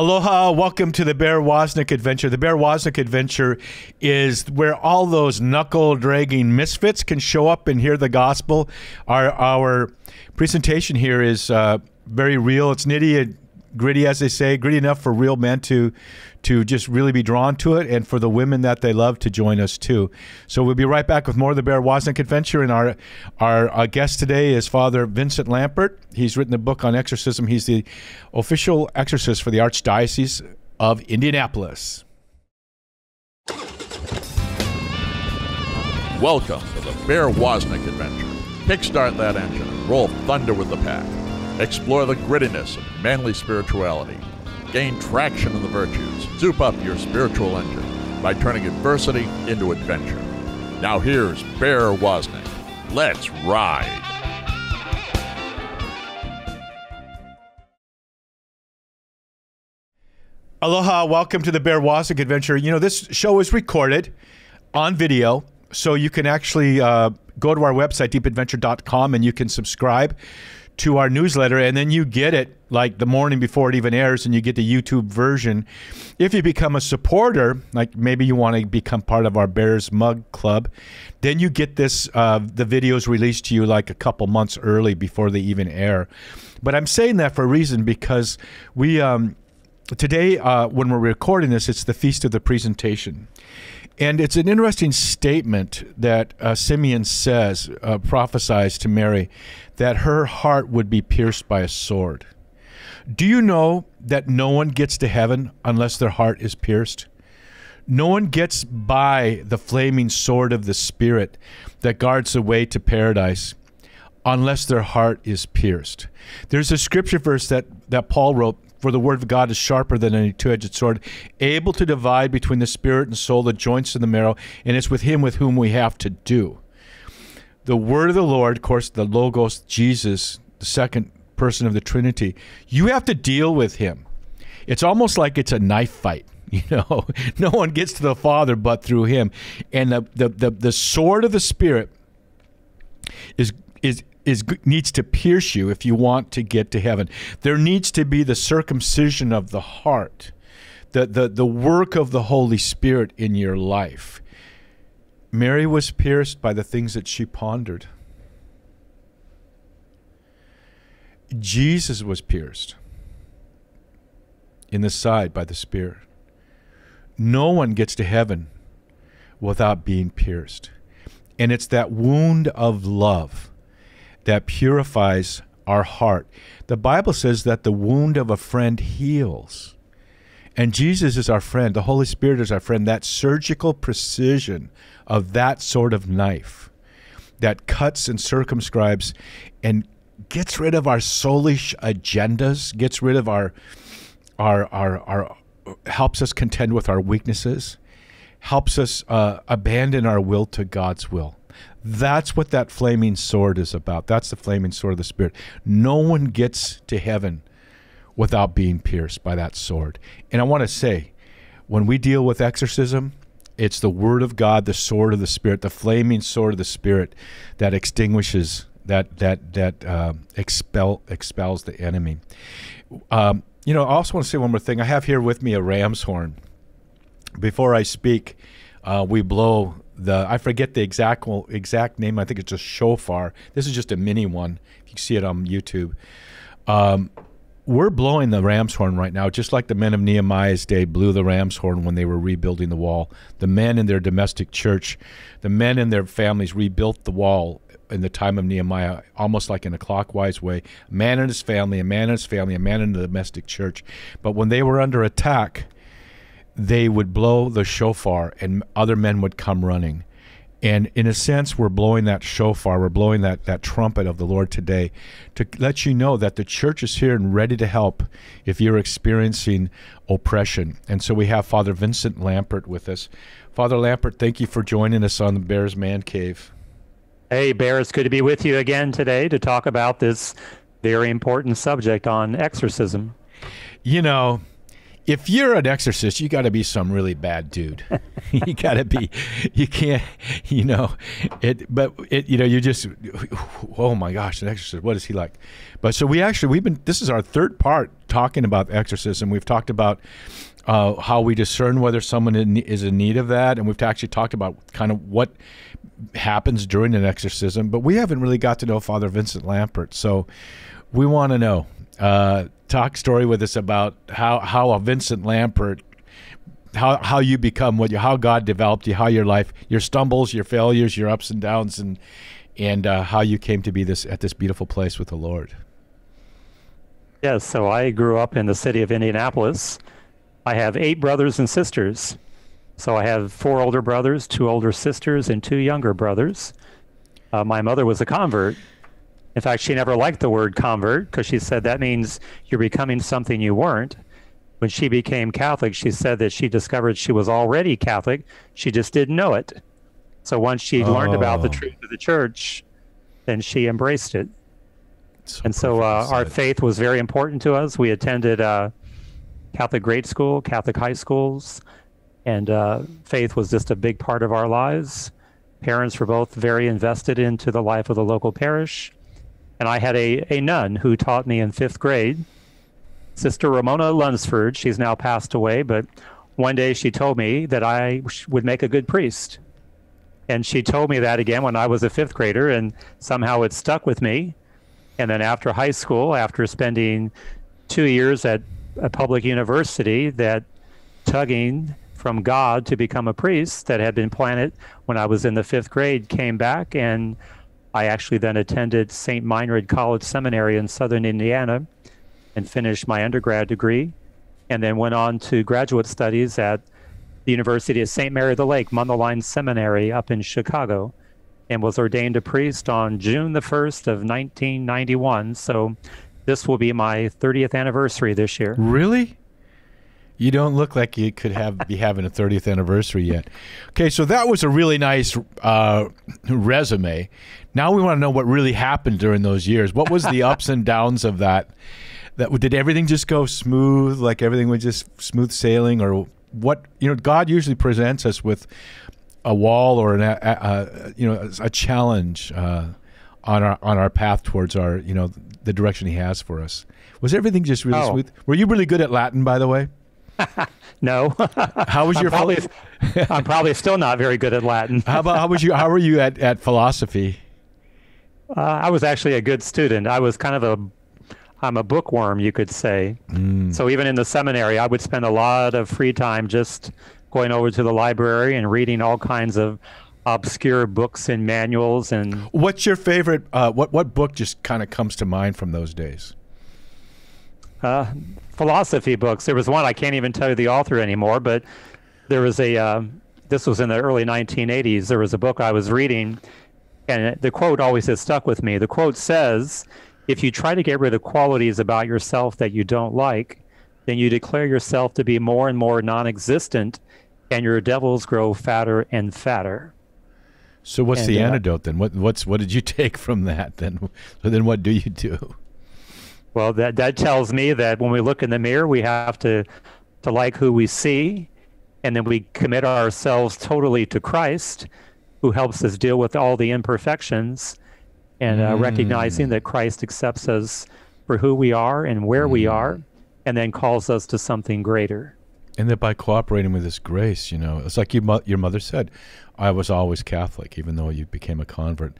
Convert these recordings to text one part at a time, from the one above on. Aloha, welcome to the Bear Woznick Adventure. The Bear Woznick Adventure is where all those knuckle-dragging misfits can show up and hear the gospel. Our presentation here is very real. It's nitty and gritty, as they say, gritty enough for real men to just really be drawn to it, and for the women that they love to join us too. So we'll be right back with more of the Bear Woznick Adventure, and our guest today is Father Vincent Lampert. He's written a book on exorcism. He's the official exorcist for the Archdiocese of Indianapolis. Welcome to the Bear Woznick Adventure. Kickstart that engine and roll thunder with the pack. Explore the grittiness of manly spirituality. Gain traction in the virtues. Soup up your spiritual engine by turning adversity into adventure. Now here's Bear Woznick. Let's ride. Aloha, welcome to the Bear Woznick Adventure. You know, this show is recorded on video, so you can actually go to our website, deepadventure.com, and you can subscribe to our newsletter, and then you get it like the morning before it even airs, and you get the YouTube version. If you become a supporter, like maybe you want to become part of our Bears Mug Club, then you get this the videos released to you like a couple months early before they even air. But I'm saying that for a reason, because we today when we're recording this, it's the Feast of the Presentation. And it's an interesting statement that Simeon says, prophesies to Mary, that her heart would be pierced by a sword. Do you know that no one gets to heaven unless their heart is pierced? No one gets by the flaming sword of the Spirit that guards the way to paradise unless their heart is pierced. There's a scripture verse that Paul wrote, "For the word of God is sharper than any two-edged sword, able to divide between the spirit and soul, the joints and the marrow, and it's with him with whom we have to do." The word of the Lord, of course, the Logos, Jesus, the second person of the Trinity, you have to deal with him. It's almost like it's a knife fight. You know, no one gets to the Father but through him. And the sword of the Spirit needs to pierce you if you want to get to heaven. There needs to be the circumcision of the heart, the work of the Holy Spirit in your life. Mary was pierced by the things that she pondered. Jesus was pierced in the side by the Spirit. No one gets to heaven without being pierced. And it's that wound of love that purifies our heart. The Bible says that the wound of a friend heals. And Jesus is our friend. The Holy Spirit is our friend. That surgical precision of that sort of knife that cuts and circumscribes and gets rid of our soulish agendas, gets rid of helps us contend with our weaknesses, helps us abandon our will to God's will. That's what that flaming sword is about. That's the flaming sword of the Spirit. No one gets to heaven without being pierced by that sword. And I want to say, when we deal with exorcism, it's the Word of God, the sword of the Spirit, the flaming sword of the Spirit that extinguishes, expels the enemy. You know, I also want to say one more thing. I have here with me a ram's horn. Before I speak, we blow I forget the exact name. I think it's just shofar. This is just a mini one. If you can see it on YouTube. We're blowing the ram's horn right now, just like the men of Nehemiah's day blew the ram's horn when they were rebuilding the wall. The men in their domestic church, the men and their families rebuilt the wall in the time of Nehemiah, almost like in a clockwise way. A man and his family, a man and his family, a man in the domestic church. But when they were under attack, they would blow the shofar and other men would come running. And in a sense, we're blowing that shofar, we're blowing that trumpet of the Lord today to let you know that the church is here and ready to help if you're experiencing oppression. And so we have Father Vincent Lampert with us. Father Lampert, thank you for joining us on the Bear's Man Cave. Hey, Bear, it's good to be with you again today to talk about this very important subject on exorcism. You know, If you're an exorcist, you got to be some really bad dude. You got to be, you can't, you know, it, but it, you know, you just, oh my gosh, an exorcist, what is he like? But so we actually, we've been, this is our third part talking about exorcism. We've talked about how we discern whether someone is in need of that. And we've actually talked about kind of what happens during an exorcism, but we haven't really got to know Father Vincent Lampert. So we want to know, talk story with us about how a Vincent Lampert, how you become what you, how God developed you, how your life, your stumbles, your failures, your ups and downs, and how you came to be this at this beautiful place with the Lord. Yes, so I grew up in the city of Indianapolis. I have 8 brothers and sisters. So I have 4 older brothers, 2 older sisters, and 2 younger brothers. My mother was a convert. In fact, she never liked the word convert because she said that means you're becoming something you weren't. When she became Catholic, she said that she discovered she was already Catholic. She just didn't know it. So once she learned about the truth of the church, then she embraced it. So and so our faith was very important to us. We attended Catholic grade school, Catholic high schools, and faith was just a big part of our lives. Parents were both very invested into the life of the local parish. And I had a nun who taught me in 5th grade, Sister Ramona Lunsford. She's now passed away, but one day she told me that I would make a good priest. And she told me that again when I was a 5th grader, and somehow it stuck with me. And then after high school, after spending 2 years at a public university, that tugging from God to become a priest that had been planted when I was in the 5th grade came back, and I actually then attended St. Meinrad College Seminary in Southern Indiana and finished my undergrad degree, and then went on to graduate studies at the University of St. Mary of the Lake Mundelein Seminary up in Chicago, and was ordained a priest on June the 1st of 1991. So this will be my 30th anniversary this year. Really? You don't look like you could be having a 30th anniversary yet. Okay, so that was a really nice resume. Now we want to know what really happened during those years. What was the ups and downs of that? Did everything just go smooth, like everything was just smooth sailing? Or what, you know, God usually presents us with a wall or a challenge on our path towards our, you know, the direction he has for us. Was everything just really smooth? Were you really good at Latin, by the way? No. How was your I'm probably still not very good at Latin. How were you at philosophy? I was actually a good student. I was kind of I'm a bookworm, you could say. Mm. So even in the seminary, I would spend a lot of free time just going over to the library and reading all kinds of obscure books and manuals. And what's your favorite? What book just kind of comes to mind from those days? Philosophy books. There was one, I can't even tell you the author anymore, but there was this was in the early 1980s, there was a book I was reading, and the quote always has stuck with me. The quote says, if you try to get rid of qualities about yourself that you don't like, then you declare yourself to be more and more non-existent, and your devils grow fatter and fatter. So what's the antidote then? What did you take from that then? So then what do you do? Well, that tells me that when we look in the mirror, we have to like who we see, and then we commit ourselves totally to Christ, who helps us deal with all the imperfections, and recognizing that Christ accepts us for who we are and where we are, and then calls us to something greater. And that by cooperating with his grace, you know, it's like your mother said, I was always Catholic, even though you became a convert.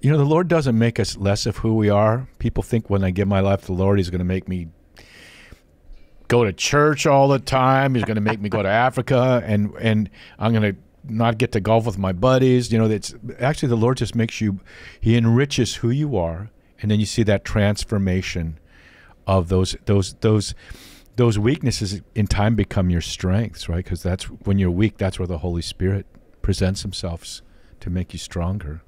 You know, the Lord doesn't make us less of who we are. People think when I give my life to the Lord, he's going to make me go to church all the time. He's going to make me go to Africa, and I'm going to not get to golf with my buddies. You know, it's actually the Lord just makes you, he enriches who you are, and then you see that transformation of those weaknesses in time become your strengths, right? Because that's when you're weak, that's where the Holy Spirit presents himself to make you stronger.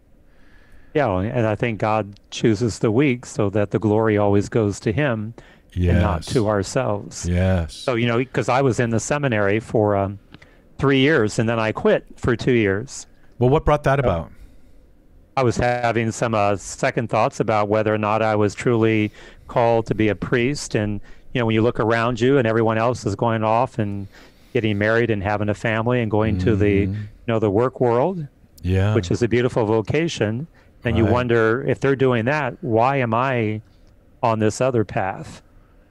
Yeah, and I think God chooses the weak so that the glory always goes to him and not to ourselves. Yes. So, you know, because I was in the seminary for 3 years, and then I quit for 2 years. Well, what brought that about? I was having some second thoughts about whether or not I was truly called to be a priest, and you know, when you look around you and everyone else is going off and getting married and having a family and going to the, you know, the work world, yeah, which is a beautiful vocation, and you wonder if they're doing that, why am I on this other path?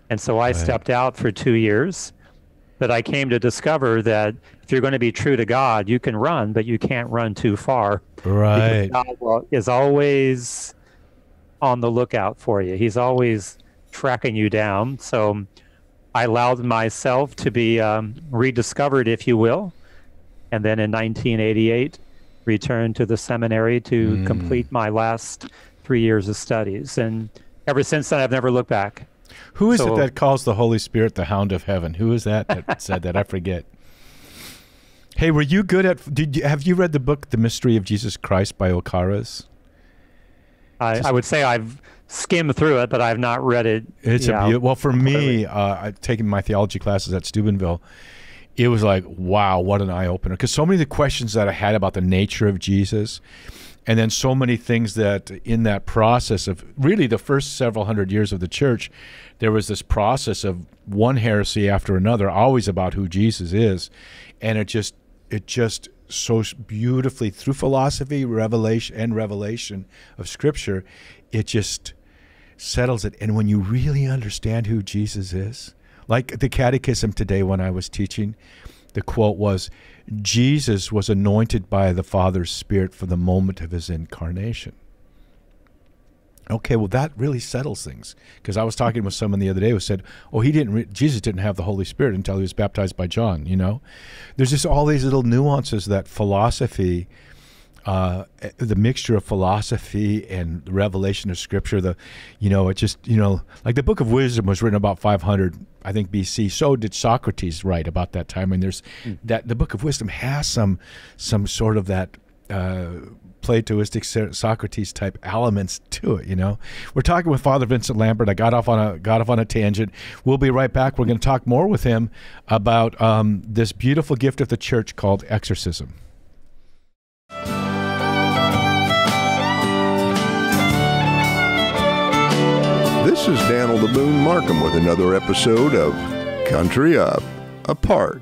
And so I stepped out for 2 years, but I came to discover that if you're going to be true to God, you can run, but you can't run too far. Right. God is always on the lookout for you. He's always tracking you down. So I allowed myself to be rediscovered, if you will. And then in 1988, returned to the seminary to complete my last 3 years of studies. And ever since then, I've never looked back. Who is it that calls the Holy Spirit the Hound of Heaven? Who is that that said that? I forget. Hey, were you good at, have you read the book, The Mystery of Jesus Christ by Ocaras? I would say I've skimmed through it, but I've not read it. It's a beautiful, well, for me, taking my theology classes at Steubenville, it was like, wow, what an eye-opener. Because so many of the questions that I had about the nature of Jesus, and then so many things that in that process of really the first several hundred years of the church, there was this process of one heresy after another, always about who Jesus is. And it just so beautifully, through philosophy, revelation, and revelation of Scripture, it just settles it. And when you really understand who Jesus is, like the catechism today when I was teaching, the quote was, Jesus was anointed by the Father's Spirit for the moment of his incarnation. Okay, well, that really settles things. Because I was talking with someone the other day who said, oh, Jesus didn't have the Holy Spirit until he was baptized by John, you know? There's just all these little nuances that philosophy, the mixture of philosophy and revelation of Scripture, you know, it just, you know, like the Book of Wisdom was written about 500, I think, BC. So did Socrates write about that time. And there's that, the Book of Wisdom has some sort of that, Platoistic Socrates type elements to it, you know. We're talking with Father Vincent Lampert. I got off on a tangent. We'll be right back. We're going to talk more with him about this beautiful gift of the church called exorcism. This is Dan O'Laboon Markham with another episode of Country Up Apart.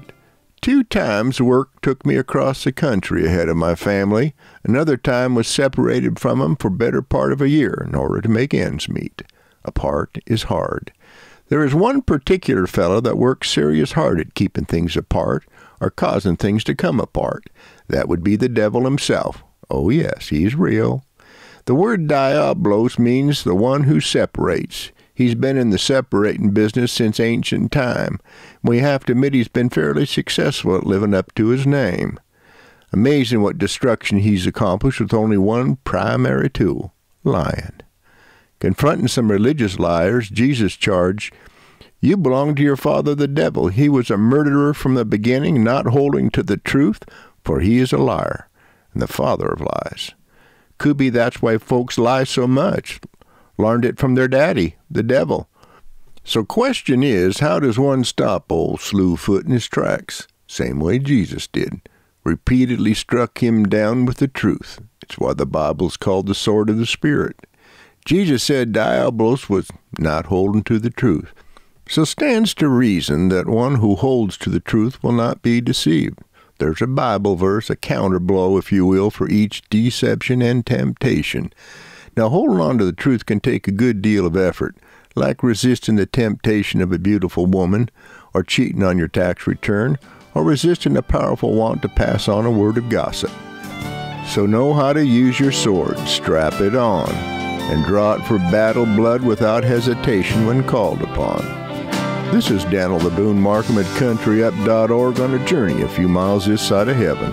2 times work took me across the country ahead of my family. Another time was separated from them for better part of a year in order to make ends meet. Apart is hard. There is one particular fellow that works serious hard at keeping things apart or causing things to come apart. That would be the devil himself. Oh yes, he's real. The word Diabolos means the one who separates. He's been in the separating business since ancient time. We have to admit he's been fairly successful at living up to his name. Amazing what destruction he's accomplished with only one primary tool, lying. Confronting some religious liars, Jesus charged, "You belong to your father the devil. He was a murderer from the beginning, not holding to the truth, for he is a liar, and the father of lies." Could be that's why folks lie so much. Learned it from their daddy, the devil. So question is, how does one stop old Slewfoot in his tracks? Same way Jesus did. Repeatedly struck him down with the truth. It's why the Bible's called the sword of the Spirit. Jesus said Diabolos was not holding to the truth. So stands to reason that one who holds to the truth will not be deceived. There's a Bible verse, a counterblow, if you will, for each deception and temptation. Now, holding on to the truth can take a good deal of effort, like resisting the temptation of a beautiful woman, or cheating on your tax return, or resisting a powerful want to pass on a word of gossip. So know how to use your sword, strap it on, and draw it for battle blood without hesitation when called upon. This is Daniel Laboon Markham at CountryUp.org on a journey a few miles this side of heaven.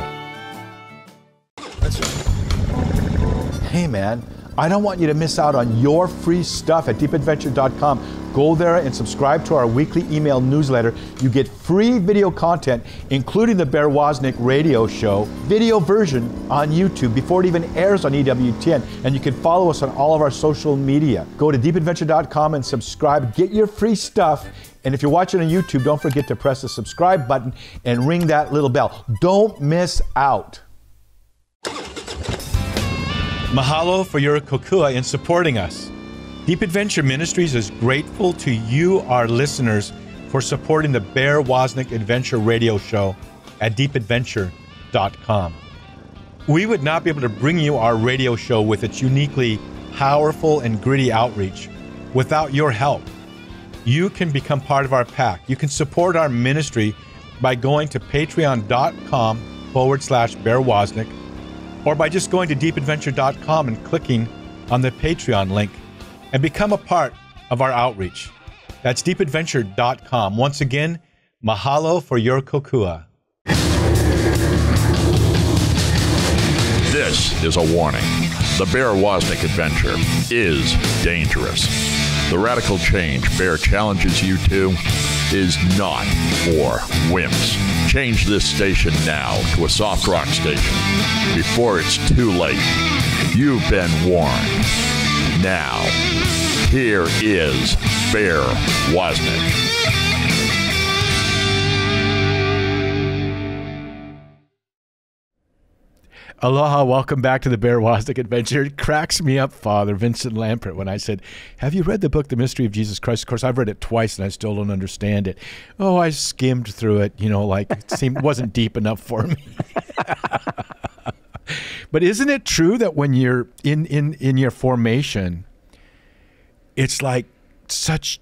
Hey, man. I don't want you to miss out on your free stuff at deepadventure.com. Go there and subscribe to our weekly email newsletter. You get free video content, including the Bear Woznick radio show, video version on YouTube before it even airs on EWTN. And you can follow us on all of our social media. Go to deepadventure.com and subscribe. Get your free stuff. And if you're watching on YouTube, don't forget to press the subscribe button and ring that little bell. Don't miss out. Mahalo for your kokua in supporting us. Deep Adventure Ministries is grateful to you, our listeners, for supporting the Bear Woznick Adventure Radio Show at deepadventure.com. We would not be able to bring you our radio show with its uniquely powerful and gritty outreach without your help. You can become part of our pack. You can support our ministry by going to patreon.com/Bear Woznick, or by just going to deepadventure.com and clicking on the Patreon link and become a part of our outreach. That's deepadventure.com. Once again, mahalo for your kokua. This is a warning. The Bear Woznick Adventure is dangerous. The radical change Bear challenges you to is not for wimps. Change this station now to a soft rock station before it's too late. You've been warned. Now, here is Bear Woznick. Aloha, welcome back to the Bear Woznick Adventure. It cracks me up, Father Vincent Lampert, when I said, have you read the book, The Mystery of Jesus Christ? Of course, I've read it twice, and I still don't understand it. Oh, I skimmed through it, you know, like it seemed, wasn't deep enough for me. But isn't it true that when you're in your formation, it's like such,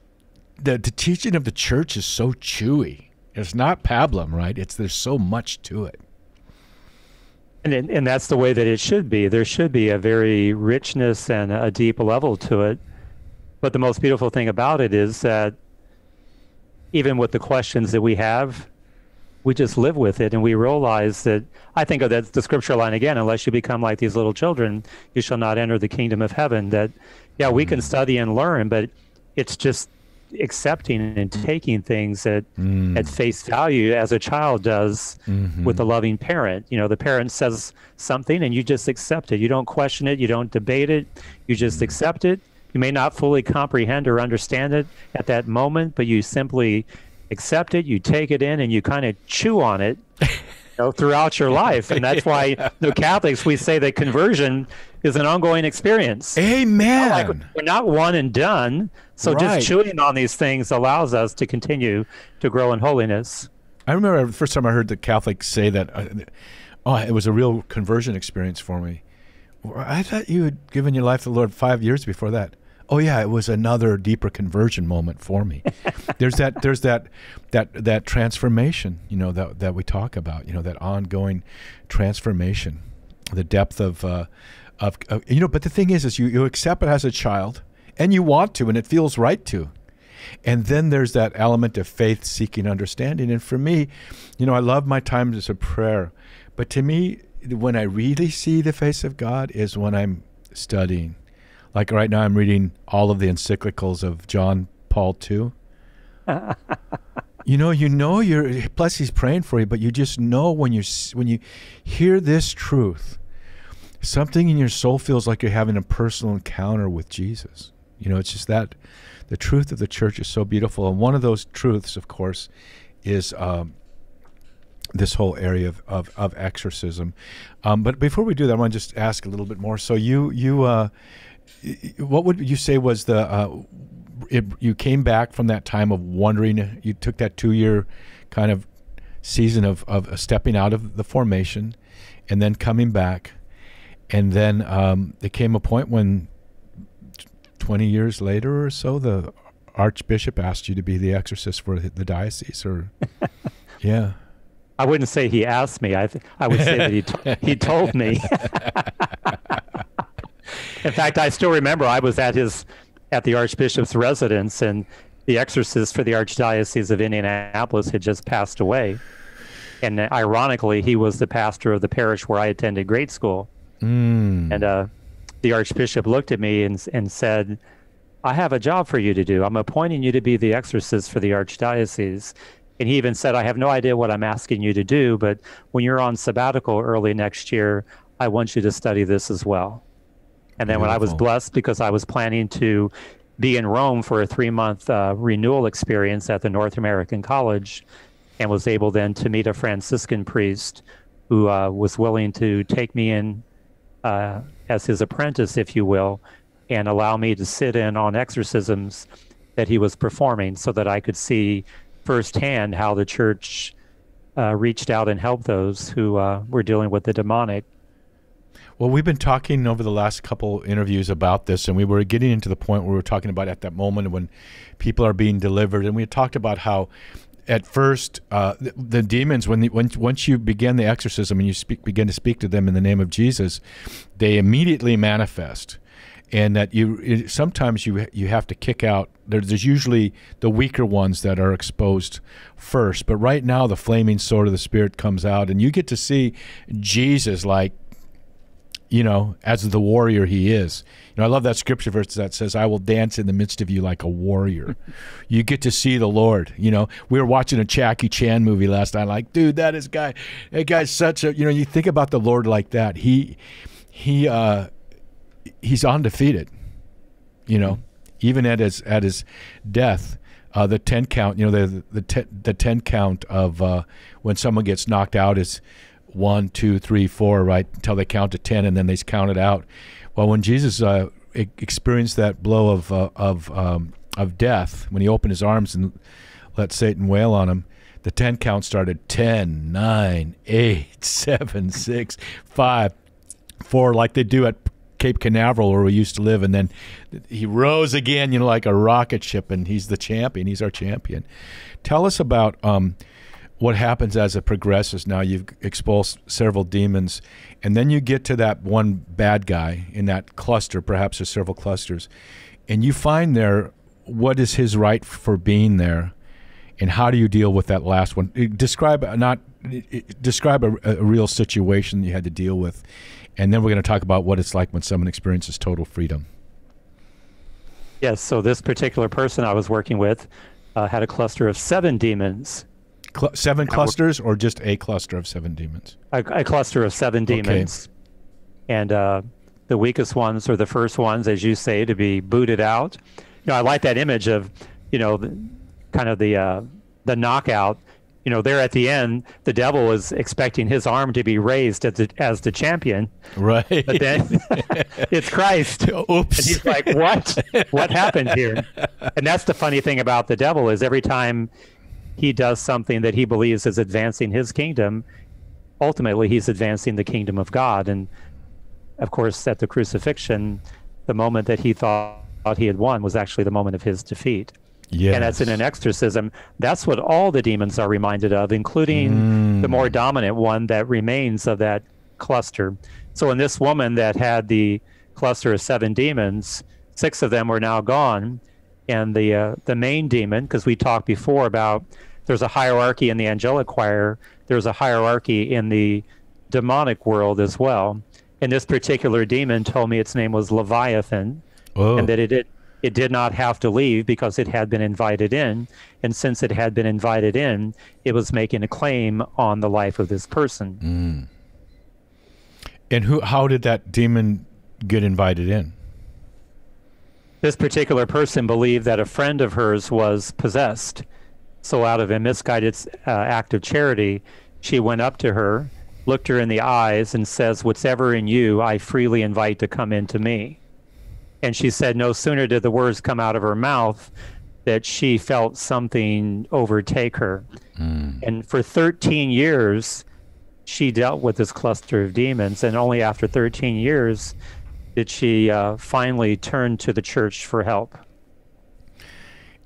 the teaching of the church is so chewy. It's not pablum, right? It's there's so much to it. And that's the way that it should be. There should be a very richness and a deep level to it. But the most beautiful thing about it is that even with the questions that we have, we just live with it, and we realize that, I think of that, the scripture line again, unless you become like these little children, you shall not enter the kingdom of heaven. That, yeah, we can study and learn, but it's just accepting and taking things at face value, as a child does with a loving parent. You know, the parent says something and you just accept it. You don't question it. You don't debate it. You just accept it. You may not fully comprehend or understand it at that moment, but you simply accept it. You take it in and you kind of chew on it throughout your life. And that's why the Catholics, we say that conversion is an ongoing experience. Amen. Not like, we're not one and done. So just chewing on these things allows us to continue to grow in holiness. I remember the first time I heard the Catholics say that, oh, it was a real conversion experience for me. I thought you had given your life to the Lord 5 years before that. Oh yeah, it was another deeper conversion moment for me. there's that transformation, you know, that we talk about, you know, that ongoing transformation, the depth of you know. But the thing is you accept it as a child, and you want to, and it feels right to. And then there's that element of faith seeking understanding. And for me, you know, I love my times as a prayer, but to me, when I really see the face of God is when I'm studying. Like right now, I'm reading all of the encyclicals of John Paul II. you know, you're. Plus, he's praying for you, but you just know when you hear this truth, something in your soul feels like you're having a personal encounter with Jesus. You know, it's just that the truth of the church is so beautiful, and one of those truths, of course, is this whole area of exorcism. But before we do that, I want to just ask a little bit more. So what would you say was the, you came back from that time of wondering, you took that 2-year kind of season of stepping out of the formation and then coming back. And then there came a point when 20 years later or so, the Archbishop asked you to be the exorcist for the diocese, or, yeah. I wouldn't say he asked me. I would say that he told me. In fact, I still remember I was at the Archbishop's residence, and the exorcist for the Archdiocese of Indianapolis had just passed away. And ironically, he was the pastor of the parish where I attended grade school. Mm. And the Archbishop looked at me and said, I have a job for you to do. I'm appointing you to be the exorcist for the Archdiocese. And he even said, I have no idea what I'm asking you to do, but when you're on sabbatical early next year, I want you to study this as well. And then when I was blessed, because I was planning to be in Rome for a 3-month renewal experience at the North American College, and was able then to meet a Franciscan priest who was willing to take me in as his apprentice, if you will, and allow me to sit in on exorcisms that he was performing so that I could see firsthand how the church reached out and helped those who were dealing with the demonic. Well, we've been talking over the last couple interviews about this, and we were getting into the point where we were talking about at that moment when people are being delivered, and we had talked about how at first the demons, once you begin the exorcism and you begin to speak to them in the name of Jesus, they immediately manifest. And that sometimes you have to kick out. There's usually the weaker ones that are exposed first, but right now the flaming sword of the Spirit comes out, and you get to see Jesus, like, you know, as the warrior he is. You know, I love that scripture verse that says, "I will dance in the midst of you like a warrior." You get to see the Lord. You know, we were watching a Jackie Chan movie last night. Like, dude, that guy's such a, you know. You think about the Lord like that. He's undefeated. You know, even at his death, the 10 count. You know, the 10 count of when someone gets knocked out is 1, 2, 3, 4, right, until they count to 10, and then they count it out. Well, when Jesus experienced that blow of death, when he opened his arms and let Satan wail on him, the 10 count started 10, 9, 8, 7, 6, 5, 4, like they do at Cape Canaveral, where we used to live, and then he rose again, you know, like a rocket ship, and he's the champion. He's our champion. Tell us about what happens as it progresses. Now you've expelled several demons, and then you get to that one bad guy in that cluster, perhaps there's several clusters, and you find there what is his right for being there, and how do you deal with that last one? Describe a real situation you had to deal with, and then we're going to talk about what it's like when someone experiences total freedom. Yes, so this particular person I was working with had a cluster of 7 demons. 7 clusters, or just a cluster of 7 demons? A cluster of 7 demons. Okay. And the weakest ones are the first ones, as you say, to be booted out. You know, I like that image of, you know, the knockout. You know, there at the end, the devil was expecting his arm to be raised as the champion. Right. But then it's Christ. Oops. And he's like, what? What happened here? And that's the funny thing about the devil is every time he does something that he believes is advancing his kingdom, ultimately he's advancing the kingdom of God. And of course, at the crucifixion, the moment that he thought he had won was actually the moment of his defeat. Yes. And that's in an exorcism. That's what all the demons are reminded of, including the more dominant one that remains of that cluster. So in this woman that had the cluster of 7 demons, 6 of them were now gone. And the main demon, because we talked before about there's a hierarchy in the angelic choir, there's a hierarchy in the demonic world as well. And this particular demon told me its name was Leviathan. Whoa. And that it did not have to leave because it had been invited in. And since it had been invited in, it was making a claim on the life of this person. Mm. And how did that demon get invited in? This particular person believed that a friend of hers was possessed. So out of a misguided act of charity, she went up to her, looked her in the eyes, and says, "Whatever in you, I freely invite to come into me." And she said no sooner did the words come out of her mouth that she felt something overtake her. Mm. And for 13 years, she dealt with this cluster of demons, and only after 13 years did she finally turn to the church for help.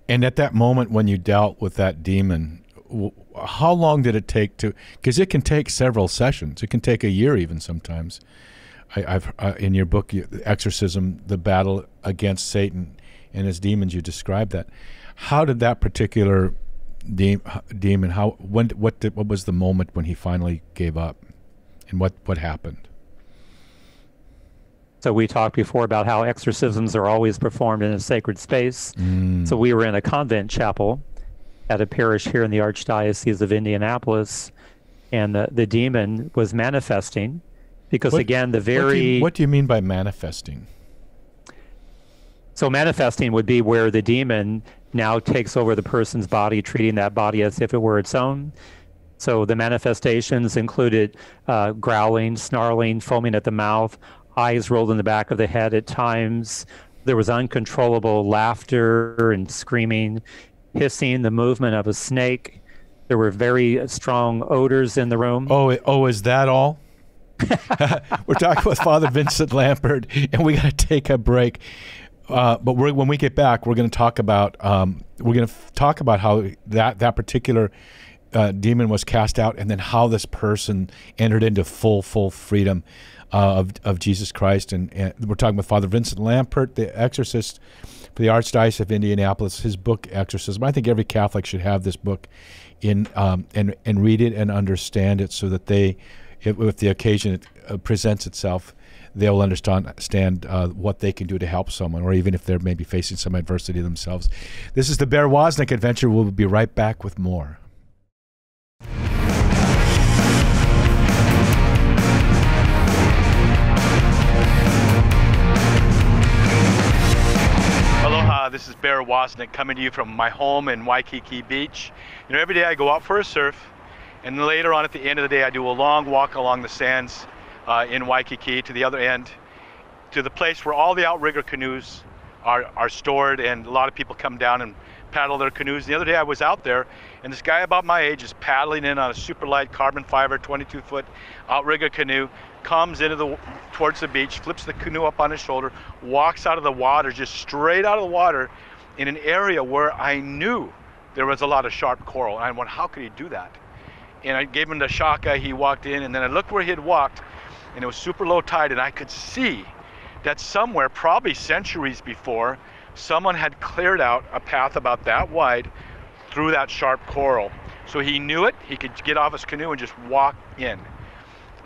And at that moment when you dealt with that demon, how long did it take to, because it can take several sessions, it can take a year even sometimes. In your book, Exorcism, the Battle Against Satan and His Demons, you describe that. How did that particular demon, what was the moment when he finally gave up, and what happened? So we talked before about how exorcisms are always performed in a sacred space. Mm. So we were in a convent chapel at a parish here in the Archdiocese of Indianapolis, and the demon was manifesting because, again, the very... what do you mean by manifesting? So manifesting would be where the demon now takes over the person's body, treating that body as if it were its own. So the manifestations included growling, snarling, foaming at the mouth, eyes rolled in the back of the head at times, There was uncontrollable laughter and screaming, hissing, the movement of a snake. There were very strong odors in the room. Oh, is that all? We're talking with Father Vincent Lampert, and we got to take a break. But when we get back, we're going to talk about how that particular demon was cast out, and then how this person entered into full freedom of Jesus Christ. And we're talking with Father Vincent Lampert, the exorcist for the Archdiocese of Indianapolis. His book, Exorcism. I think every Catholic should have this book in and read it and understand it, so that they, if the occasion presents itself, they'll understand what they can do to help someone, or even if they're maybe facing some adversity themselves. This is the Bear Woznick Adventure. We'll be right back with more. Aloha, this is Bear Woznick coming to you from my home in Waikiki Beach. You know, every day I go out for a surf, and later on at the end of the day I do a long walk along the sands in Waikiki to the other end, to the place where all the outrigger canoes are stored, and a lot of people come down and paddle their canoes. The other day I was out there, and this guy about my age is paddling in on a super light carbon fiber 22-foot outrigger canoe, comes towards the beach, flips the canoe up on his shoulder, walks out of the water, just straight out of the water, in an area where I knew there was a lot of sharp coral. And I went, how could he do that? And I gave him the shaka, he walked in, and then I looked where he had walked, and it was super low tide, and I could see that somewhere, probably centuries before, someone had cleared out a path about that wide through that sharp coral. So he knew it, he could get off his canoe and just walk in.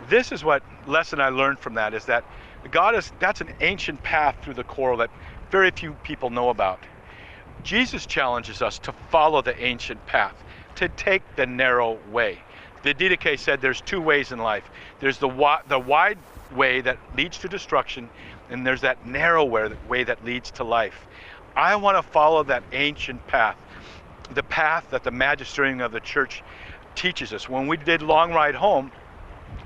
This is what lesson I learned from that, is that that's an ancient path through the coral that very few people know about. Jesus challenges us to follow the ancient path, to take the narrow way. The Didache said there's two ways in life. There's the wide way that leads to destruction, and there's that narrow way that leads to life. I want to follow that ancient path that the magisterium of the church teaches us. When we did Long Ride Home,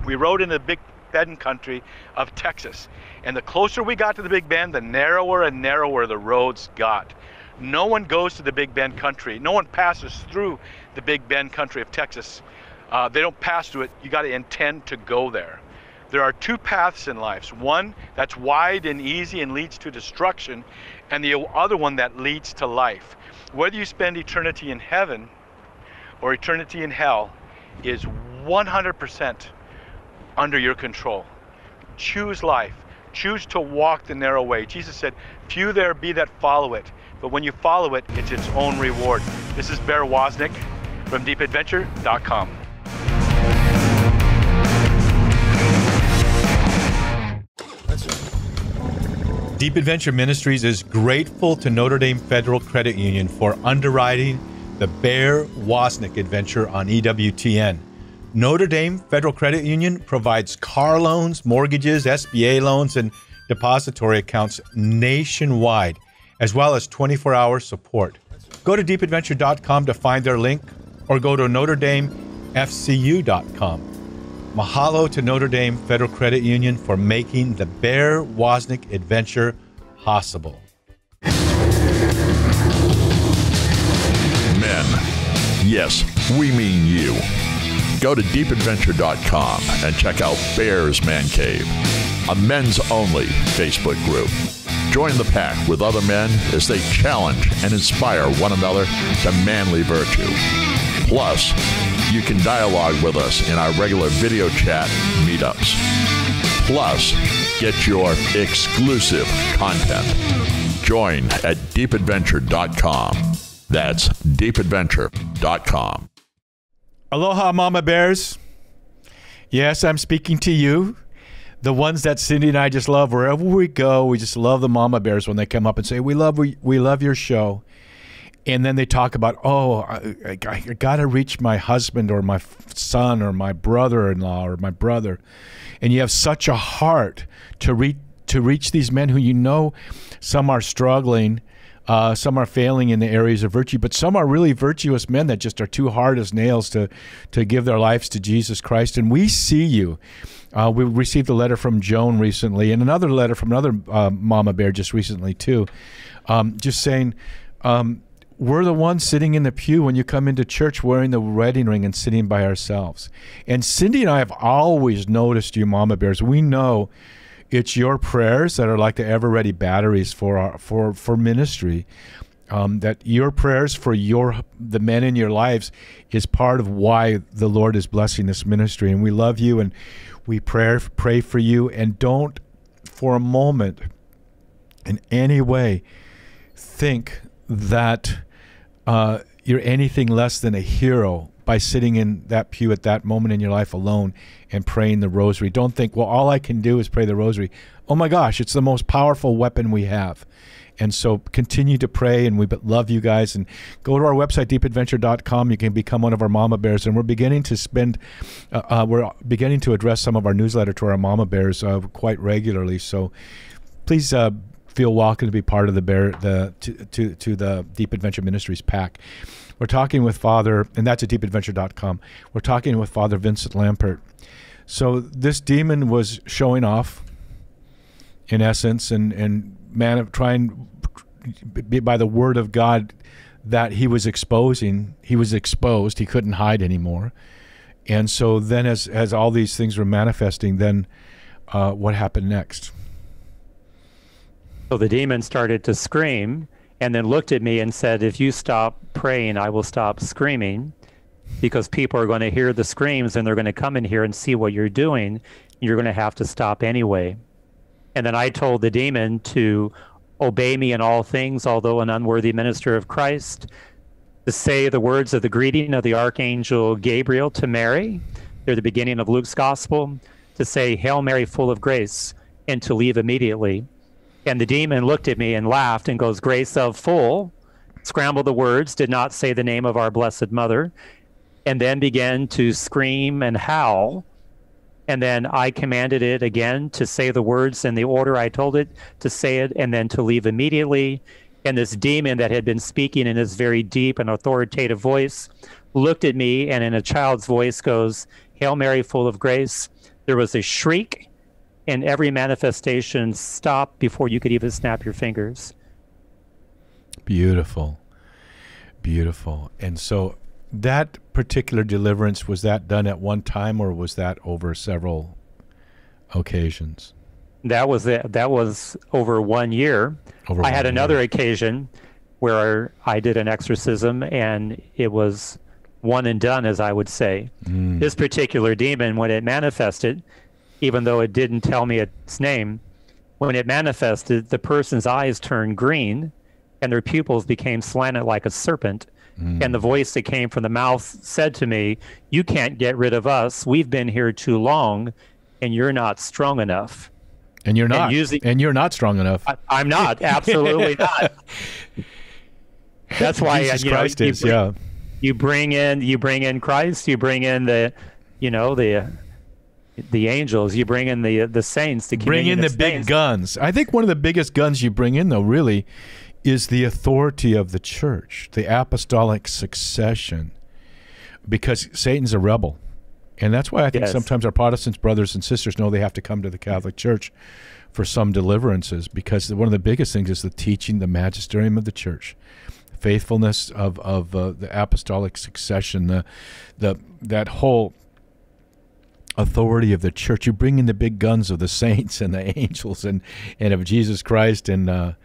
we rode in the Big Bend country of Texas, and the closer we got to the Big Bend, the narrower and narrower the roads got. No one goes to the Big Bend country. No one passes through the Big Bend country of Texas. They don't pass through it. You got to intend to go there. There are two paths in life. One that's wide and easy and leads to destruction, and the other one that leads to life. Whether you spend eternity in heaven or eternity in hell is 100% under your control. Choose life. Choose to walk the narrow way. Jesus said, few there be that follow it, but when you follow it, it's its own reward. This is Bear Woznick from deepadventure.com. Deep Adventure Ministries is grateful to Notre Dame Federal Credit Union for underwriting the Bear Woznick Adventure on EWTN. Notre Dame Federal Credit Union provides car loans, mortgages, SBA loans, and depository accounts nationwide, as well as 24-hour support. Go to deepadventure.com to find their link, or go to notredamefcu.com. Mahalo to Notre Dame Federal Credit Union for making the Bear Woznick Adventure possible. Men, yes, we mean you. Go to deepadventure.com and check out Bear's Man Cave, a men's only Facebook group. Join the pack with other men as they challenge and inspire one another to manly virtue. Plus, you can dialogue with us in our regular video chat meetups. Plus, get your exclusive content. Join at deepadventure.com. That's deepadventure.com. Aloha, Mama Bears. Yes, I'm speaking to you. The ones that Cindy and I just love. Wherever we go, we just love the Mama Bears when they come up and say, we love your show. And then they talk about, oh, I got to reach my husband or my son or my brother-in-law or my brother. And you have such a heart to reach these men who, you know, some are struggling Some are failing in the areas of virtue, but some are really virtuous men that just are too hard as nails to give their lives to Jesus Christ. And we see you. We received a letter from Joan recently, and another letter from another mama bear just recently too, just saying, we're the ones sitting in the pew when you come into church wearing the wedding ring and sitting by ourselves. And Cindy and I have always noticed you mama bears. We know it's your prayers that are like the ever-ready batteries for our, for ministry. That your prayers for the men in your lives is part of why the Lord is blessing this ministry. And we love you, and we pray for you. And don't for a moment in any way think that you're anything less than a hero by sitting in that pew at that moment in your life alone and praying the rosary. Don't think, well, all I can do is pray the rosary. Oh my gosh, it's the most powerful weapon we have. And so continue to pray, and we love you guys. And go to our website, deepadventure.com. You can become one of our mama bears. And we're beginning to address some of our newsletter to our mama bears quite regularly. So please feel welcome to be part of the to the Deep Adventure Ministries pack. We're talking with Father, and that's at deepadventure.com. We're talking with Father Vincent Lampert. So this demon was showing off, in essence, and man of trying by the word of God that he was exposing. He was exposed. He couldn't hide anymore. And so then, as all these things were manifesting, then what happened next? So the demon started to scream, and then looked at me and said, if you stop praying, I will stop screaming, because people are going to hear the screams and they're going to come in here and see what you're doing. You're going to have to stop anyway. And then I told the demon to obey me in all things, although an unworthy minister of Christ, to say the words of the greeting of the Archangel Gabriel to Mary. They're the beginning of Luke's Gospel, to say, Hail Mary, full of grace, and to leave immediately. And the demon looked at me and laughed and goes, grace of full, scrambled the words, did not say the name of our Blessed Mother, and then began to scream and howl. And then I commanded it again to say the words in the order I told it to say it, and then to leave immediately. And this demon that had been speaking in this very deep and authoritative voice looked at me and in a child's voice goes, Hail Mary, full of grace. There was a shriek, and every manifestation stopped before you could even snap your fingers. Beautiful, beautiful. And so that particular deliverance, was that done at one time, or was that over several occasions? That was it. That was over 1 year. I had another occasion where I did an exorcism, and it was one and done, as I would say. Mm. This particular demon, when it manifested, even though it didn't tell me its name, when it manifested, the person's eyes turned green and their pupils became slanted like a serpent. Mm. And the voice that came from the mouth said to me, you can't get rid of us. We've been here too long, and you're not strong enough. And you're not. And you're not strong enough. I'm not. Absolutely not. That's why Jesus Christ is, yeah. You bring in Christ. You bring in the, you know, the angels, you bring in the saints, the communion of saints. Bring in the big guns. I think one of the biggest guns you bring in, though, really, is the authority of the church, the apostolic succession, because Satan's a rebel. And that's why I think sometimes our Protestant brothers and sisters know they have to come to the Catholic Church for some deliverances, because one of the biggest things is the teaching, the magisterium of the church, faithfulness of the apostolic succession, that whole authority of the church. You bring in the big guns of the saints and the angels and of Jesus Christ. And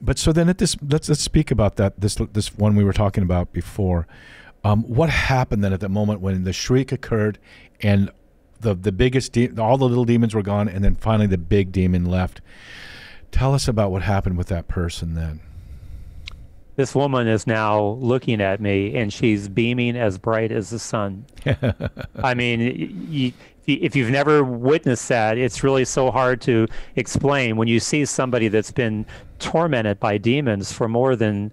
but so then at this, let's speak about that, this one we were talking about before. What happened then at the moment when the shriek occurred, and the biggest, all the little demons were gone, and then finally the big demon left? Tell us about what happened with that person then. This woman is now looking at me, and she's beaming as bright as the sun. I mean, if you've never witnessed that, it's really so hard to explain. When you see somebody that's been tormented by demons for more than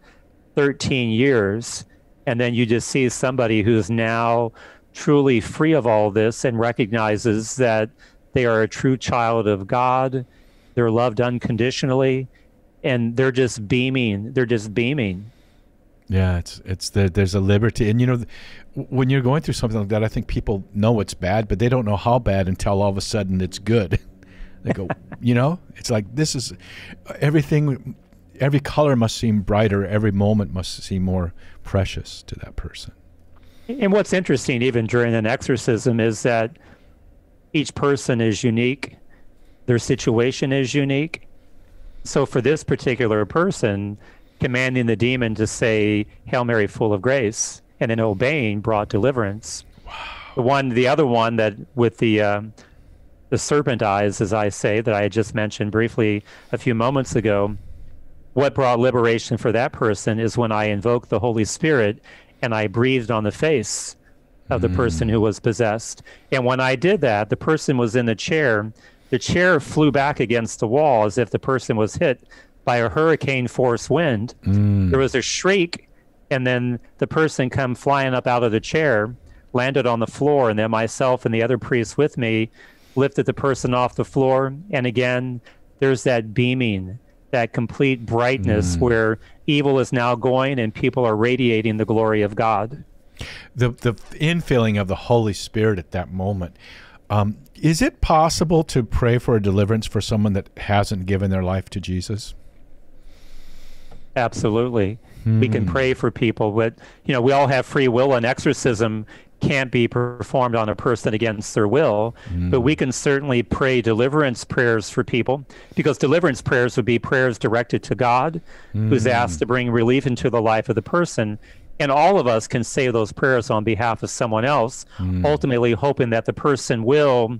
13 years, and then you just see somebody who's now truly free of all this and recognizes that they are a true child of God, they're loved unconditionally, and they're just beaming. They're just beaming. Yeah, it's there's a liberty. And, you know, when you're going through something like that, I think people know it's bad, but they don't know how bad until all of a sudden it's good. They go, you know, it's like this is everything. Every color must seem brighter. Every moment must seem more precious to that person. And what's interesting, even during an exorcism, is that each person is unique. Their situation is unique. So for this particular person, commanding the demon to say, "Hail Mary, full of grace," and in obeying, brought deliverance. Wow. The other one that with the serpent eyes, as I say, that I had just mentioned briefly a few moments ago, what brought liberation for that person is when I invoked the Holy Spirit and I breathed on the face of the person who was possessed. And when I did that, the person was in the chair. The chair flew back against the wall as if the person was hit by a hurricane force wind. There was a shriek, and then the person come flying up out of the chair, landed on the floor, and then myself and the other priest with me lifted the person off the floor. And again, there's that beaming, that complete brightness where evil is now going and people are radiating the glory of God. The infilling of the Holy Spirit at that moment. Is it possible to pray for a deliverance for someone that hasn't given their life to Jesus? Absolutely. We can pray for people, but you know, we all have free will, and exorcism can't be performed on a person against their will, but we can certainly pray deliverance prayers for people, because deliverance prayers would be prayers directed to God, who's asked to bring relief into the life of the person. And all of us can say those prayers on behalf of someone else, ultimately hoping that the person will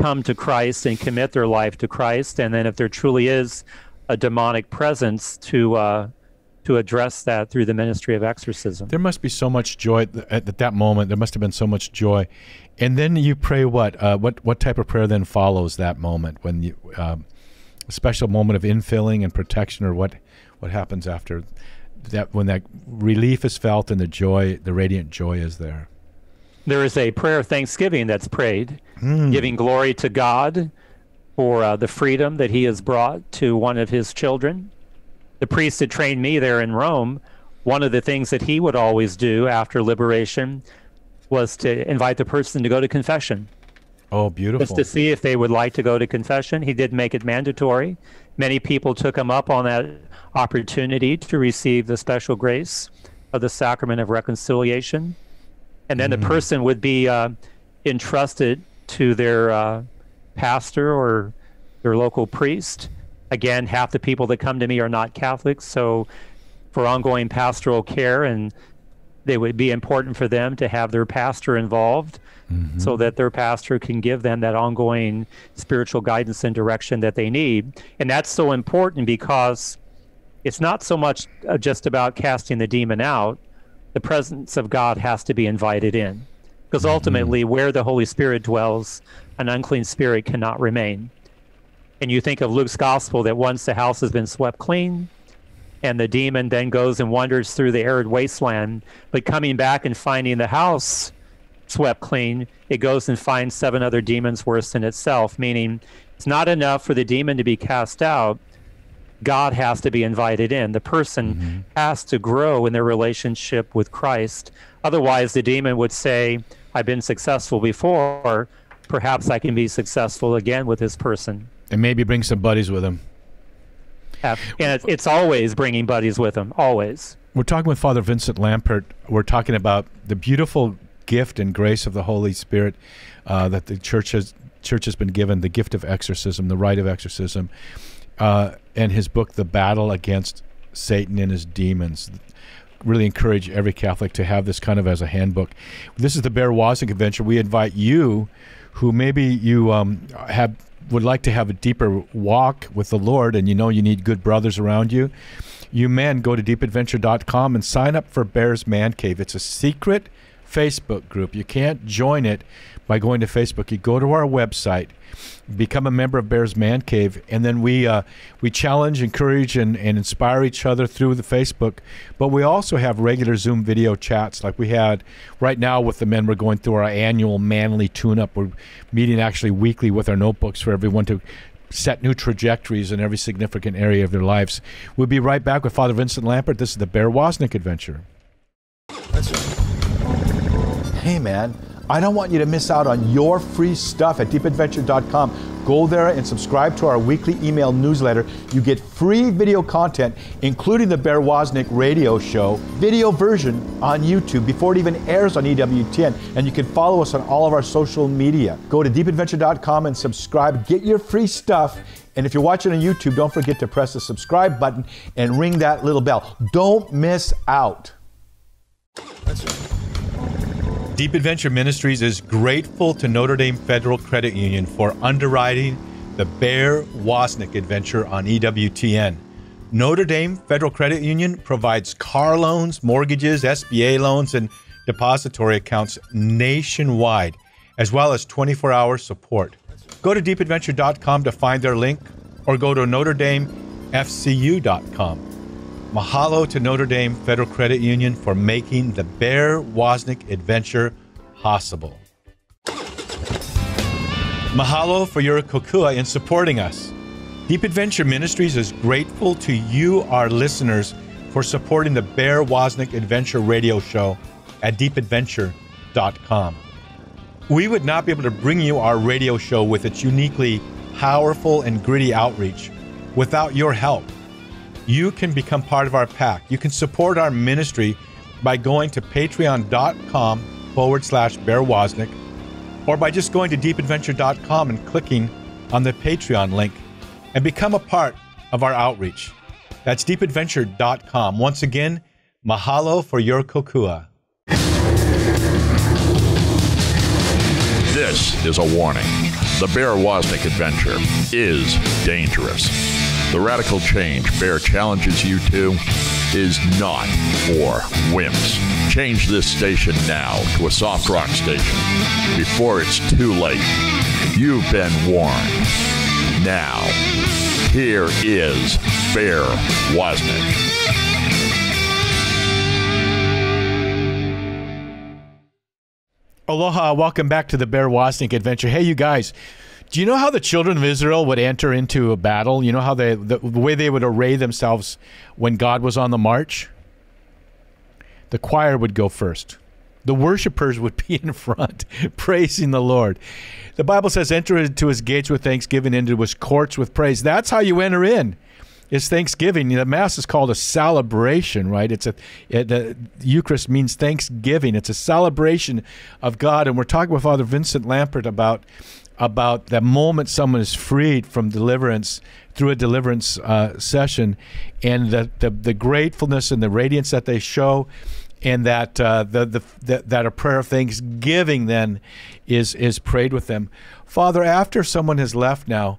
come to Christ and commit their life to Christ. And then if there truly is a demonic presence, to address that through the ministry of exorcism. There must be so much joy at that moment. There must have been so much joy. And then you pray what type of prayer then follows that moment, when you, a special moment of infilling and protection, or what happens after that, when that relief is felt and the joy, the radiant joy is there? There is a prayer of thanksgiving that's prayed, giving glory to God for the freedom that he has brought to one of his children. The priest that trained me there in Rome, one of the things that he would always do after liberation was to invite the person to go to confession. Oh, beautiful. Just to see if they would like to go to confession. He did make it mandatory. Many people took him up on that opportunity to receive the special grace of the sacrament of reconciliation. And then the person would be entrusted to their pastor or their local priest. Again, half the people that come to me are not Catholics, so for ongoing pastoral care, and they would be important for them to have their pastor involved, so that their pastor can give them that ongoing spiritual guidance and direction that they need. And that's so important, because it's not so much just about casting the demon out. The presence of God has to be invited in, because ultimately where the Holy Spirit dwells, an unclean spirit cannot remain. And you think of Luke's gospel, that once the house has been swept clean, and the demon then goes and wanders through the arid wasteland, but coming back and finding the house swept clean, it goes and finds 7 other demons worse than itself, meaning it's not enough for the demon to be cast out. God has to be invited in. The person has to grow in their relationship with Christ. Otherwise, the demon would say, I've been successful before. Perhaps I can be successful again with this person. And maybe bring some buddies with him. And it's always bringing buddies with them, always. We're talking with Father Vincent Lampert. We're talking about the beautiful gift and grace of the Holy Spirit that the church has been given, the gift of exorcism, the rite of exorcism, and his book, The Battle Against Satan and His Demons. Really encourage every Catholic to have this kind of as a handbook. This is the Bear Woznick Adventure. We invite you, who maybe you would like to have a deeper walk with the Lord, and you know you need good brothers around you, you men, go to deepadventure.com and sign up for Bear's Man Cave. It's a secret Facebook group. You can't join it by going to Facebook. You go to our website, become a member of Bear's Man Cave, and then we challenge, encourage, and inspire each other through the Facebook. But we also have regular Zoom video chats, like we had right now with the men. We're going through our annual manly tune-up. We're meeting actually weekly with our notebooks for everyone to set new trajectories in every significant area of their lives. We'll be right back with Father Vincent Lampert. This is the Bear Woznick Adventure. Hey, man, I don't want you to miss out on your free stuff at deepadventure.com. Go there and subscribe to our weekly email newsletter. You get free video content, including the Bear Woznick radio show, video version on YouTube before it even airs on EWTN. And you can follow us on all of our social media. Go to deepadventure.com and subscribe. Get your free stuff. And if you're watching on YouTube, don't forget to press the subscribe button and ring that little bell. Don't miss out. That's it. Deep Adventure Ministries is grateful to Notre Dame Federal Credit Union for underwriting the Bear Woznick Adventure on EWTN. Notre Dame Federal Credit Union provides car loans, mortgages, SBA loans, and depository accounts nationwide, as well as 24-hour support. Go to deepadventure.com to find their link, or go to notredamefcu.com. Mahalo to Notre Dame Federal Credit Union for making the Bear Woznick Adventure possible. Mahalo for your kokua in supporting us. Deep Adventure Ministries is grateful to you, our listeners, for supporting the Bear Woznick Adventure radio show at deepadventure.com. We would not be able to bring you our radio show with its uniquely powerful and gritty outreach without your help. You can become part of our pack. You can support our ministry by going to patreon.com/Bear Woznick, or by just going to deepadventure.com and clicking on the Patreon link and become a part of our outreach. That's deepadventure.com. Once again, mahalo for your kokua. This is a warning. The Bear Woznick Adventure is dangerous. The radical change Bear challenges you to is not for wimps. Change this station now to a soft rock station before it's too late. You've been warned. Now, here is Bear Woznick. Aloha, welcome back to the Bear Woznick Adventure. Hey, you guys. Do you know how the children of Israel would enter into a battle? You know how they, the way they would array themselves when God was on the march? The choir would go first. The worshipers would be in front, praising the Lord. The Bible says, enter into his gates with thanksgiving, into his courts with praise. That's how you enter in. It's thanksgiving. The Mass is called a celebration, right? It's the Eucharist means thanksgiving. It's a celebration of God. And we're talking with Father Vincent Lampert about the moment someone is freed from deliverance through a deliverance session, and the gratefulness and the radiance that they show, and that that a prayer of thanksgiving then is prayed with them. Father, after someone has left now,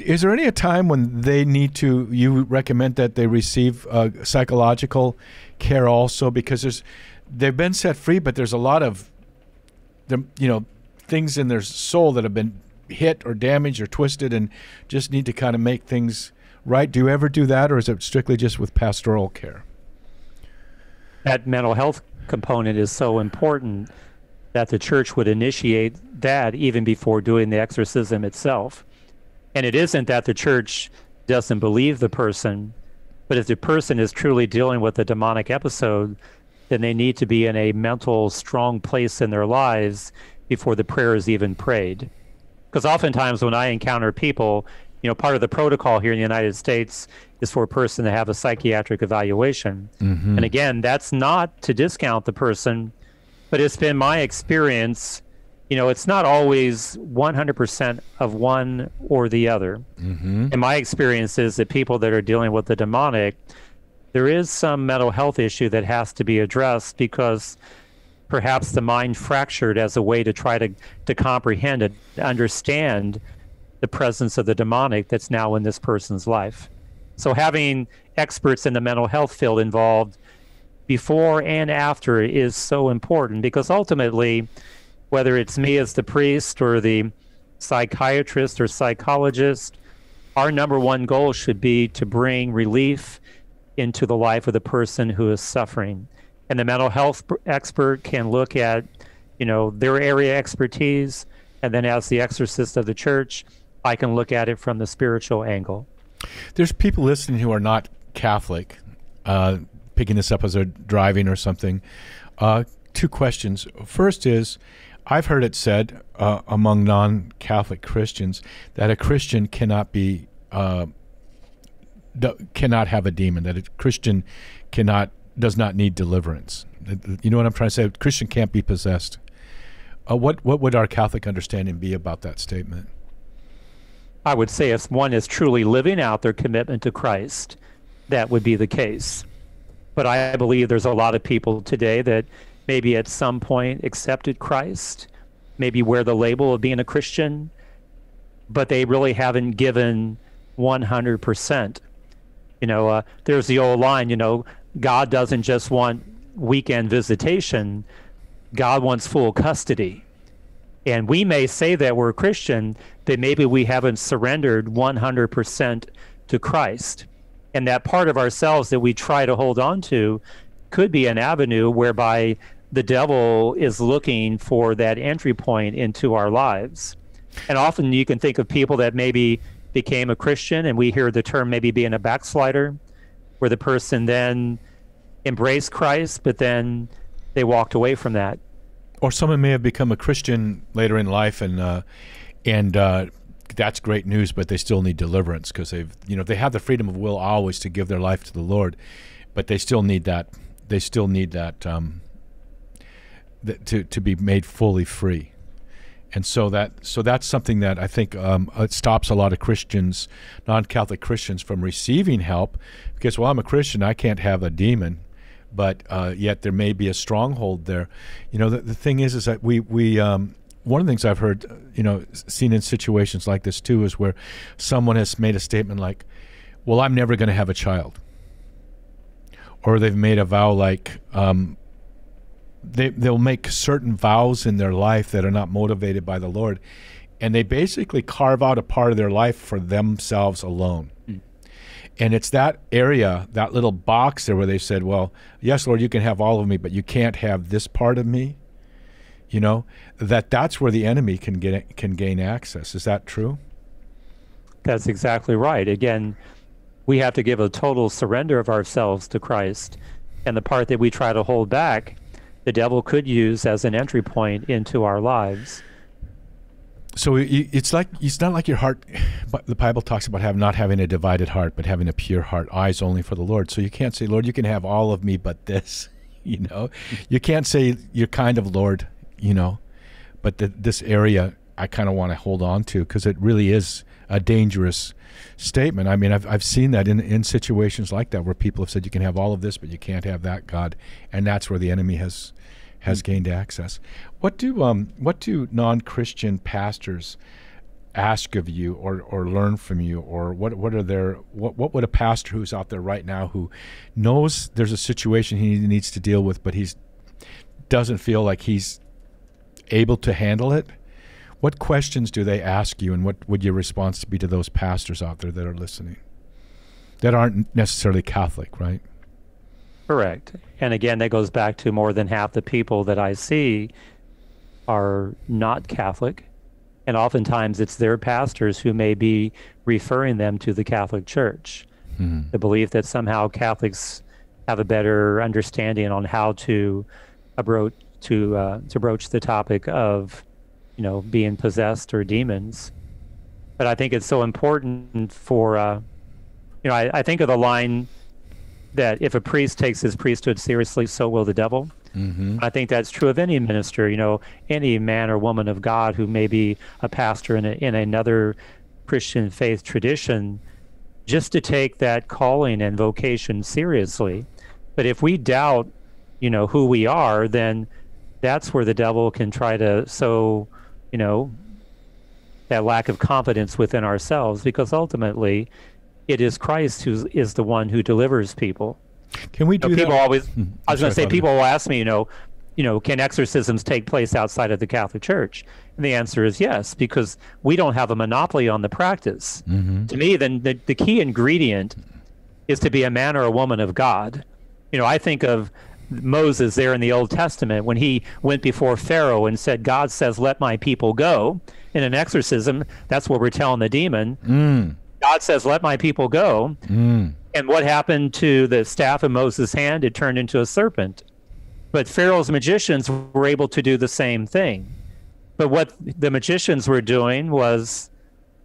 is there any time when they need to, you recommend that they receive psychological care also? Because they've been set free, but there's a lot of, you know, things in their soul that have been hit or damaged or twisted and just need to kind of make things right. Do you ever do that, or is it strictly just with pastoral care? That mental health component is so important that the church would initiate that even before doing the exorcism itself. And it isn't that the church doesn't believe the person, but if the person is truly dealing with a demonic episode, then they need to be in a mental strong place in their lives before the prayer is even prayed. Because oftentimes when I encounter people, you know, part of the protocol here in the United States is for a person to have a psychiatric evaluation. Mm-hmm. And again, that's not to discount the person, but it's been my experience, you know, it's not always 100% of one or the other. Mm-hmm. And my experience is that people that are dealing with the demonic, there is some mental health issue that has to be addressed, because perhaps the mind fractured as a way to try to comprehend and understand the presence of the demonic that's now in this person's life. So having experts in the mental health field involved before and after is so important, because ultimately, whether it's me as the priest or the psychiatrist or psychologist, our number one goal should be to bring relief into the life of the person who is suffering. And the mental health expert can look at, you know, their area expertise, and then as the exorcist of the church, I can look at it from the spiritual angle. There's people listening who are not Catholic, picking this up as they're driving or something. Two questions. First is, I've heard it said among non-Catholic Christians that a Christian cannot be cannot have a demon, that a Christian does not need deliverance. You know what I'm trying to say? A Christian can't be possessed. What would our Catholic understanding be about that statement? I would say if one is truly living out their commitment to Christ, that would be the case. But I believe there's a lot of people today that maybe at some point accepted Christ, maybe wear the label of being a Christian, but they really haven't given 100%. You know, there's the old line, you know, God doesn't just want weekend visitation. God wants full custody. And we may say that we're a Christian, that maybe we haven't surrendered 100% to Christ. And that part of ourselves that we try to hold on to could be an avenue whereby the devil is looking for that entry point into our lives. And often you can think of people that maybe became a Christian, and we hear the term maybe being a backslider, where the person then embraced Christ, but then they walked away from that. Or someone may have become a Christian later in life, and that's great news, but they still need deliverance because they've, you know, they have the freedom of will always to give their life to the Lord, but they still need that. They still need that to be made fully free, and so that's something that I think it stops a lot of Christians, non-Catholic Christians, from receiving help because, well, I'm a Christian, I can't have a demon. But yet there may be a stronghold there. You know, the thing is that we one of the things I've heard, you know, seen in situations like this too, is where someone has made a statement like, well, I'm never going to have a child. Or they've made a vow like, they'll make certain vows in their life that are not motivated by the Lord. And they basically carve out a part of their life for themselves alone. Mm. And it's that area, that little box there where they said, well, yes, Lord, you can have all of me, but you can't have this part of me, you know, that's where the enemy can gain access. Is that true? That's exactly right. Again, we have to give a total surrender of ourselves to Christ. And the part that we try to hold back, the devil could use as an entry point into our lives. So it's not like your heart, but the Bible talks about not having a divided heart, but having a pure heart, eyes only for the Lord. So you can't say, Lord, you can have all of me but this, you know. You can't say you're kind of Lord, you know, but this area I kind of want to hold on to because it really is a dangerous statement. I mean, I've seen that in situations like that where people have said you can have all of this, but you can't have that God, and that's where the enemy has gained access. What do non-Christian pastors ask of you or learn from you, or what would a pastor who's out there right now who knows there's a situation he needs to deal with but he doesn't feel like he's able to handle it? What questions do they ask you, and what would your response be to those pastors out there that are listening that aren't necessarily Catholic, right? Correct. And again, that goes back to more than half the people that I see are not Catholic. And oftentimes it's their pastors who may be referring them to the Catholic Church. Hmm. The belief that somehow Catholics have a better understanding on how to broach the topic of, you know, being possessed or demons. But I think it's so important for, you know, I think of the line that if a priest takes his priesthood seriously, so will the devil. Mm-hmm. I think that's true of any minister, you know, any man or woman of God who may be a pastor in another Christian faith tradition, just to take that calling and vocation seriously. But if we doubt, you know, who we are, then that's where the devil can try to sow, you know, that lack of confidence within ourselves, because ultimately, it is Christ who is the one who delivers people. Can we do that? People always, I was going to say, people will ask me, you know, can exorcisms take place outside of the Catholic Church? And the answer is yes, because we don't have a monopoly on the practice. Mm-hmm. To me, then the key ingredient is to be a man or a woman of God. You know, I think of Moses there in the Old Testament when he went before Pharaoh and said, God says, let my people go. in an exorcism, that's where we're telling the demon, God says, let my people go. And what happened to the staff in Moses' hand? It turned into a serpent. But Pharaoh's magicians were able to do the same thing. But what the magicians were doing was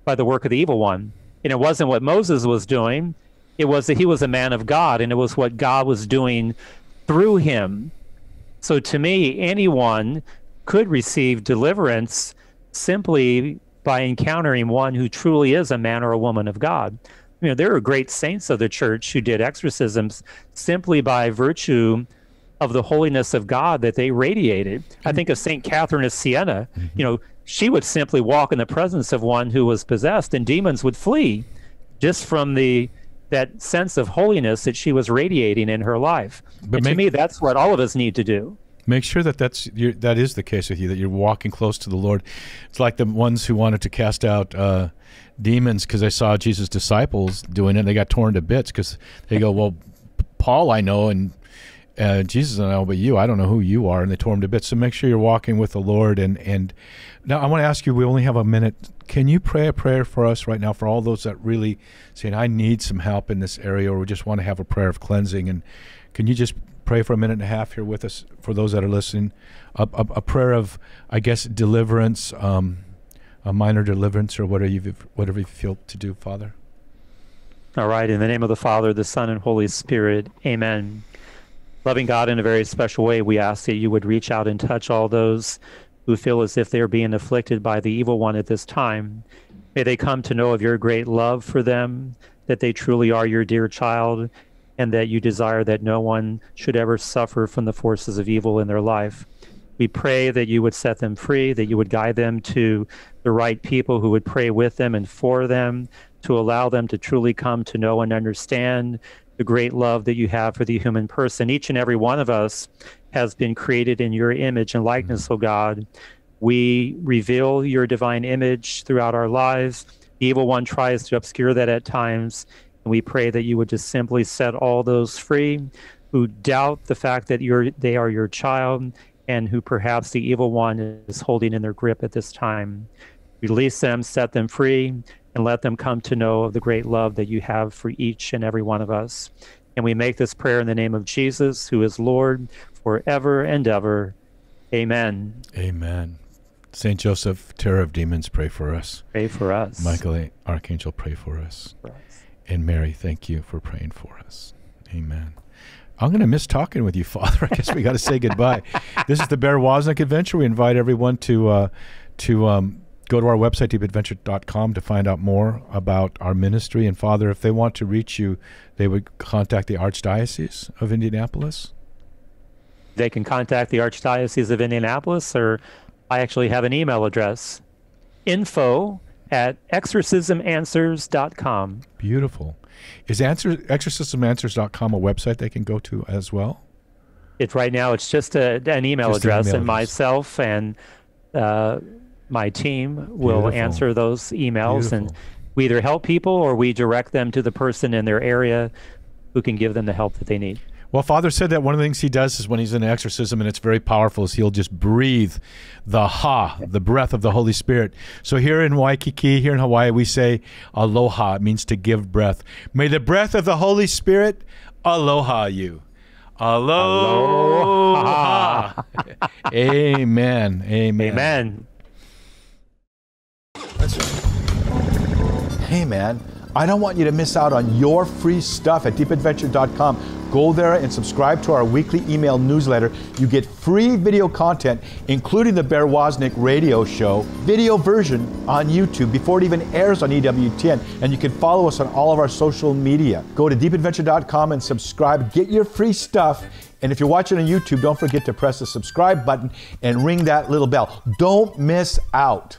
by the work of the evil one. And it wasn't what Moses was doing. It was that he was a man of God, and it was what God was doing through him. So to me, anyone could receive deliverance simply by encountering one who truly is a man or a woman of God. You know, there are great saints of the church who did exorcisms simply by virtue of the holiness of God that they radiated. I think of St. Catherine of Siena. You know, she would simply walk in the presence of one who was possessed, and demons would flee just from that sense of holiness that she was radiating in her life. But to me, that's what all of us need to do. Make sure that that is the case with you, that you're walking close to the Lord. It's like the ones who wanted to cast out demons because they saw Jesus' disciples doing it. They got torn to bits because they go, well, Paul I know, and Jesus I know, but you, I don't know who you are, and they tore him to bits. So make sure you're walking with the Lord. And now I want to ask you, we only have a minute. Can you pray a prayer for us right now for all those that really saying, I need some help in this area, or we just want to have a prayer of cleansing? And can you just pray for a minute and a half here with us for those that are listening, a prayer of, I guess, deliverance, a minor deliverance, or whatever you feel to do, Father? All right. In the name of the Father, the Son, and Holy Spirit, amen. Loving God, in a very special way, we ask that you would reach out and touch all those who feel as if they're being afflicted by the evil one at this time. May they come to know of your great love for them, that they truly are your dear child, and that you desire that no one should ever suffer from the forces of evil in their life. We pray that you would set them free, that you would guide them to the right people who would pray with them and for them, to allow them to truly come to know and understand the great love that you have for the human person. Each and every one of us has been created in your image and likeness, O God. We reveal your divine image throughout our lives. The evil one tries to obscure that at times. And we pray that you would just simply set all those free who doubt the fact that they are your child, and who perhaps the evil one is holding in their grip at this time. Release them, set them free, and let them come to know of the great love that you have for each and every one of us. And we make this prayer in the name of Jesus, who is Lord forever and ever. Amen. Amen. St. Joseph, terror of demons, pray for us. Pray for us. Michael, Archangel, pray for us. And Mary, thank you for praying for us. Amen. I'm going to miss talking with you, Father. I guess we got to say goodbye. This is the Bear Woznick Adventure. We invite everyone to go to our website, deepadventure.com, to find out more about our ministry. And, Father, if they want to reach you, they would contact the Archdiocese of Indianapolis? They can contact the Archdiocese of Indianapolis, or I actually have an email address, info@exorcismanswers.com. Beautiful. Is exorcismanswers.com a website they can go to as well? Right now, it's just an email address, and myself and my team will answer those emails. And we either help people or we direct them to the person in their area who can give them the help that they need. Well, Father said that one of the things he does is when he's in an exorcism, and it's very powerful, is he'll just breathe the breath of the Holy Spirit. So here in Waikiki, here in Hawaii, we say aloha. It means to give breath. May the breath of the Holy Spirit aloha you. Aloha. Aloha. Amen. Amen. Amen. Hey man, I don't want you to miss out on your free stuff at deepadventure.com. Go there and subscribe to our weekly email newsletter. You get free video content, including the Bear Woznick radio show, video version on YouTube before it even airs on EWTN. And you can follow us on all of our social media. Go to deepadventure.com and subscribe. Get your free stuff. And if you're watching on YouTube, don't forget to press the subscribe button and ring that little bell. Don't miss out.